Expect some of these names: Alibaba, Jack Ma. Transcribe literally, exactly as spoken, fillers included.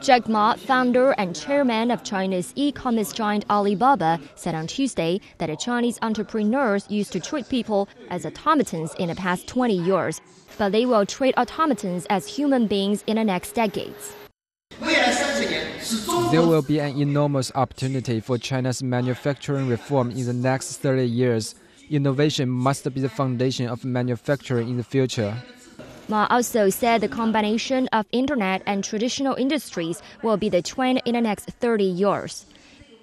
Jack Ma, founder and chairman of China's e-commerce giant Alibaba, said on Tuesday that the Chinese entrepreneurs used to treat people as automatons in the past twenty years, but they will treat automatons as human beings in the next decades. There will be an enormous opportunity for China's manufacturing reform in the next thirty years. Innovation must be the foundation of manufacturing in the future. Ma also said the combination of internet and traditional industries will be the trend in the next thirty years.